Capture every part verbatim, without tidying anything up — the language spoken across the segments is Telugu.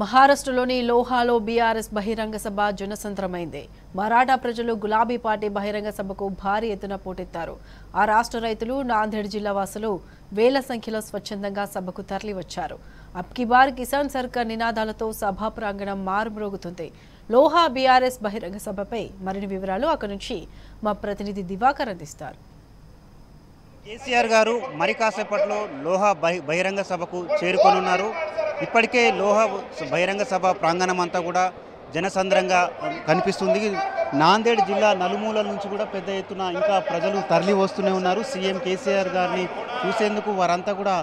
మహారాష్ట్రలోని లోహాలో బీఆర్ఎస్ బహిరంగ సభ జనసంద్రమైంది. మరాఠా ప్రజలు గులాబీ పార్టీ బహిరంగ సభకు భారీ ఎత్తున పోటెత్తారు. ఆ రాష్ట్ర రైతులు నాందేడ్ జిల్లా వాసులు వేల సంఖ్యలో స్వచ్ఛందంగా సభకు తరలి వచ్చారు. అబ్ కీ బార్ కిసాన్ సర్కార్ నినాదాలతో సభా ప్రాంగణం మారుమ్రోగుతుంది. లోహా బీఆర్ఎస్ బహిరంగ సభపై మరిన్ని వివరాలు అక్కడి నుంచి మా ప్రతినిధి దివాకర్ అందిస్తారు. కేసీఆర్ గారు మరి కాసేపట్లో లోహా బహిరంగ సభకు చేరుకొనున్నారు. ఇప్పటికే లోహా బహిరంగ సభ ప్రాంగణం అంతా కూడా జనసంద్రంగా కనిపిస్తుంది. నాందేడ్ జిల్లా నలుమూలల నుంచి కూడా పెద్ద ఎత్తున ఇంకా ప్రజలు తరలి వస్తూనే ఉన్నారు. సీఎం కేసీఆర్ గారిని చూసేందుకు వారంతా కూడా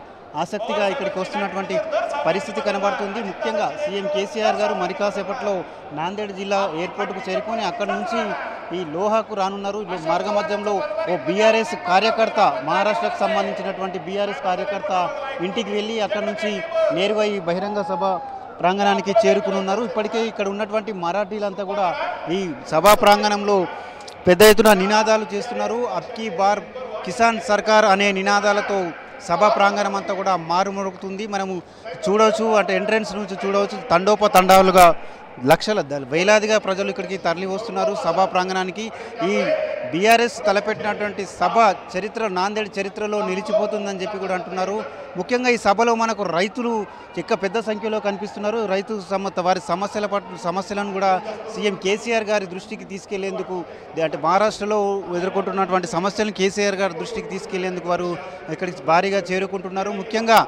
ఆసక్తిగా ఇక్కడికి వస్తున్నటువంటి పరిస్థితి కనబడుతుంది. ముఖ్యంగా సీఎం కేసీఆర్ గారు మరి కాసేపట్లో నాందేడ్ జిల్లా ఎయిర్పోర్ట్కు చేరుకొని అక్కడి నుంచి ఈ లోహాకు రానున్నారు. మార్గ మధ్యంలో ఓ బీఆర్ఎస్ కార్యకర్త, మహారాష్ట్రకు సంబంధించినటువంటి బీఆర్ఎస్ కార్యకర్త ఇంటికి వెళ్ళి అక్కడి నుంచి నేరుగా ఈ బహిరంగ సభ ప్రాంగణానికి చేరుకుని ఉన్నారు. ఇప్పటికే ఇక్కడ ఉన్నటువంటి మరాఠీలంతా కూడా ఈ సభా ప్రాంగణంలో పెద్ద ఎత్తున నినాదాలు చేస్తున్నారు. అబ్ కీ బార్ కిసాన్ సర్కార్ అనే నినాదాలతో సభా ప్రాంగణం అంతా కూడా మారుమరుగుతుంది. మనము చూడవచ్చు, అంటే ఎంట్రన్స్ నుంచి చూడవచ్చు, తండోపతండాలుగా లక్షల వేలాదిగా ప్రజలు ఇక్కడికి తరలి వస్తున్నారు సభా ప్రాంగణానికి. ఈ బీఆర్ఎస్ తలపెట్టినటువంటి సభ చరిత్ర నాందేడ్ చరిత్రలో నిలిచిపోతుందని చెప్పి కూడా అంటున్నారు. ముఖ్యంగా ఈ సభలో మనకు రైతులు ఎక్క పెద్ద సంఖ్యలో కనిపిస్తున్నారు. రైతు సమ వారి సమస్యల పట్ల సమస్యలను కూడా సీఎం కేసీఆర్ గారి దృష్టికి తీసుకెళ్లేందుకు, అంటే మహారాష్ట్రలో ఎదుర్కొంటున్నటువంటి సమస్యలను కేసీఆర్ గారి దృష్టికి తీసుకెళ్లేందుకు వారు ఇక్కడికి భారీగా చేరుకుంటున్నారు. ముఖ్యంగా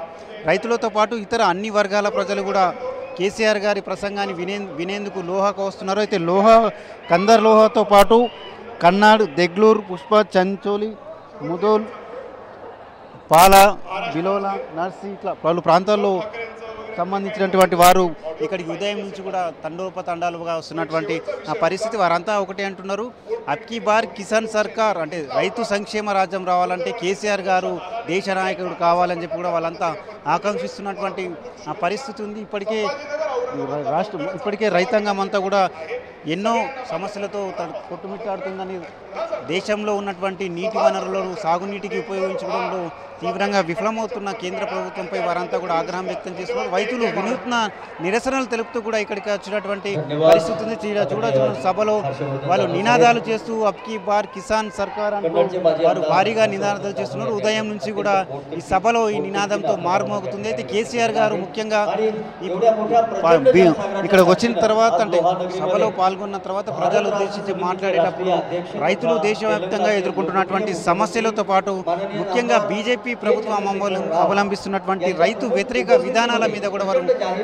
రైతులతో పాటు ఇతర అన్ని వర్గాల ప్రజలు కూడా కేసీఆర్ గారి ప్రసంగాన్ని వినే వినేందుకు లోహాకు వస్తున్నారు. అయితే లోహా కందర్ లోహాతో పాటు కన్నాడు, దెగ్లూరు, పుష్ప, చంచోలి, ముదోల్, పాల, బిలోల, నర్సి ఇట్లా పలు ప్రాంతాల్లో సంబంధించినటువంటి వారు ఇక్కడికి ఉదయం నుంచి కూడా తండోపతండాలుగా వస్తున్నటువంటి పరిస్థితి. వారంతా ఒకటే అంటున్నారు, అబ్ కీ బార్ కిసాన్ సర్కార్ అంటే రైతు సంక్షేమ రాజ్యం రావాలంటే కేసీఆర్ గారు దేశ నాయకుడు కావాలని చెప్పి కూడా వాళ్ళంతా ఆకాంక్షిస్తున్నటువంటి పరిస్థితి ఉంది. ఇప్పటికే రాష్ట్రం ఇప్పటికే రైతాంగం అంతా కూడా ఎన్నో సమస్యలతో కొట్టుమిట్టాడుతుందని, దేశంలో ఉన్నటువంటి నీటి వనరులను సాగునీటికి ఉపయోగించడంలో తీవ్రంగా విఫలమవుతున్న కేంద్ర ప్రభుత్వంపై వారంతా కూడా ఆగ్రహం వ్యక్తం చేస్తున్నారు. రైతులు వినూత్న నిరసనలు తెలుపుతూ కూడా ఇక్కడికి వచ్చినటువంటి పరిస్థితి ఉంది. చూడవచ్చు, సభలో వాళ్ళు నినాదాలు చేస్తూ అబ్ కీ బార్ కిసాన్ సర్కార్ అంటూ వారు భారీగా నినాదాలు చేస్తున్నారు. ఉదయం నుంచి కూడా ఈ సభలో ఈ నినాదంతో మారుమోగుతుంది. అయితే కేసీఆర్ గారు ముఖ్యంగా ఇక్కడ వచ్చిన తర్వాత, అంటే సభలో పాల్గొన్న తర్వాత ప్రజలు ఉద్దేశించి మాట్లాడేటప్పుడు రైతులు దేశవ్యాప్తంగా ఎదుర్కొంటున్నటువంటి సమస్యలతో పాటు ముఖ్యంగా బీజేపీ ప్రభుత్వం అవలంబిస్తున్నటువంటి రైతు వ్యతిరేక విధానాల మీద కూడా వారు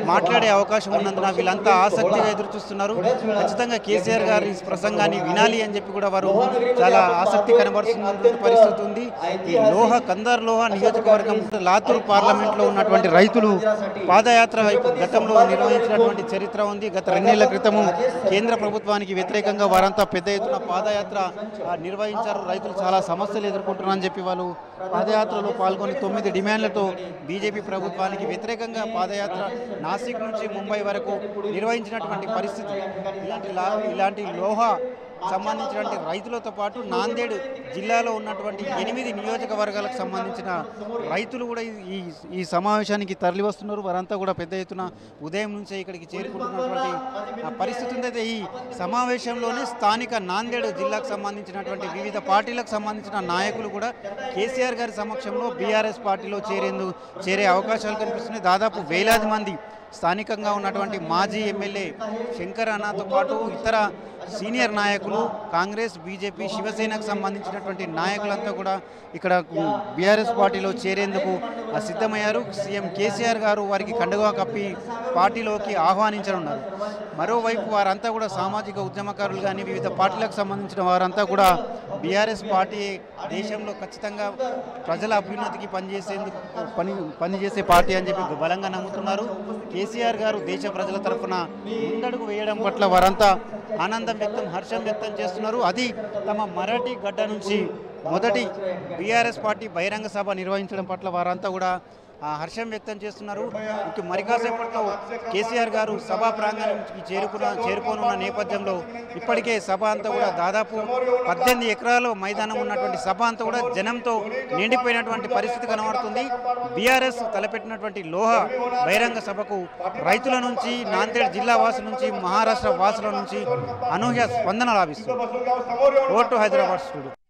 మాట్లాడే అవకాశం ఉన్నందున వీళ్ళంతా ఆసక్తిగా ఎదురు చూస్తున్నారు. ఖచ్చితంగా కేసీఆర్ గారి ప్రసంగాన్ని వినాలి అని చెప్పి కూడా వారు చాలా ఆసక్తి కనబరుస్తున్నటువంటి పరిస్థితి ఉంది. ఈ లోహ కందర్ లోహ నియోజకవర్గం లాతూర్ పార్లమెంట్లో ఉన్నటువంటి రైతులు పాదయాత్ర వైపు గతంలో నిర్వహించినటువంటి చరిత్ర ఉంది. గత రెండేళ్ల క్రితము కేంద్ర ప్రభుత్వానికి వ్యతిరేకంగా వారంతా పెద్ద ఎత్తున పాదయాత్ర నిర్వహించారు. రైతులు చాలా సమస్యలు ఎదుర్కొంటున్నారని చెప్పి వాళ్ళు పాదయాత్రలో పాల్గొని తొమ్మిది డిమాండ్లతో బీజేపీ ప్రభుత్వానికి వ్యతిరేకంగా పాదయాత్ర నాసిక్ నుంచి ముంబై వరకు నిర్వహించినటువంటి పరిస్థితి. ఇలాంటి ఇలాంటి లోహా సంబంధించినటువంటి రైతులతో పాటు నాందేడ్ జిల్లాలో ఉన్నటువంటి ఎనిమిది నియోజకవర్గాలకు సంబంధించిన రైతులు కూడా ఈ ఈ సమావేశానికి తరలి వస్తున్నారు. వారంతా కూడా పెద్ద ఎత్తున ఉదయం నుంచే ఇక్కడికి చేరుకుంటున్నటువంటి పరిస్థితి ఉంది. అయితే ఈ సమావేశంలోనే స్థానిక నాందేడ్ జిల్లాకు సంబంధించినటువంటి వివిధ పార్టీలకు సంబంధించిన నాయకులు కూడా కేసీఆర్ గారి సమక్షంలో బీఆర్ఎస్ పార్టీలో చేరేందు చేరే అవకాశాలు కనిపిస్తున్నాయి. దాదాపు వేలాది మంది స్థానికంగా ఉన్నటువంటి మాజీ ఎమ్మెల్యే శంకర్ అన్నతో పాటు ఇతర సీనియర్ నాయకులు, కాంగ్రెస్, బీజేపీ, శివసేనకు సంబంధించినటువంటి నాయకులంతా కూడా ఇక్కడ బీఆర్ఎస్ పార్టీలో చేరేందుకు సిద్ధమయ్యారు. సీఎం కేసీఆర్ గారు వారికి కండువా కప్పి పార్టీలోకి ఆహ్వానించనున్నారు. మరోవైపు వారంతా కూడా సామాజిక ఉద్యమకారులు కానీ వివిధ పార్టీలకు సంబంధించిన వారంతా కూడా బీఆర్ఎస్ పార్టీ దేశంలో ఖచ్చితంగా ప్రజల అభ్యున్నతికి పనిచేసేందుకు పని పనిచేసే పార్టీ అని చెప్పి బలంగా నమ్ముతున్నారు. కేసీఆర్ గారు దేశ ప్రజల తరఫున ముందడుగు వేయడం పట్ల వారంతా ఆనందం వ్యక్తం హర్షం వ్యక్తం చేస్తున్నారు. అది తమ మరాఠీ గడ్డ నుంచి మొదటి బీఆర్ఎస్ పార్టీ బహిరంగ సభ నిర్వహించడం పట్ల వారంతా కూడా హర్షం వ్యక్తం చేస్తున్నారు. మరి కాసేపట్లో కేసీఆర్ గారు సభా ప్రాంగణానికి చేరుకున్న చేరుకోనున్న నేపథ్యంలో ఇప్పటికే సభ అంతా కూడా దాదాపు పద్దెనిమిది ఎకరాల మైదానం ఉన్నటువంటి సభ అంతా కూడా జనంతో నిండిపోయినటువంటి పరిస్థితి కనబడుతుంది. బీఆర్ఎస్ తలపెట్టినటువంటి లోహ బహిరంగ సభకు రైతుల నుంచి, నాందేడ్ జిల్లా వాసుల నుంచి, మహారాష్ట్ర వాసుల నుంచి అనూహ్య స్పందన లభిస్తుంది. Vote Hyderabad studio.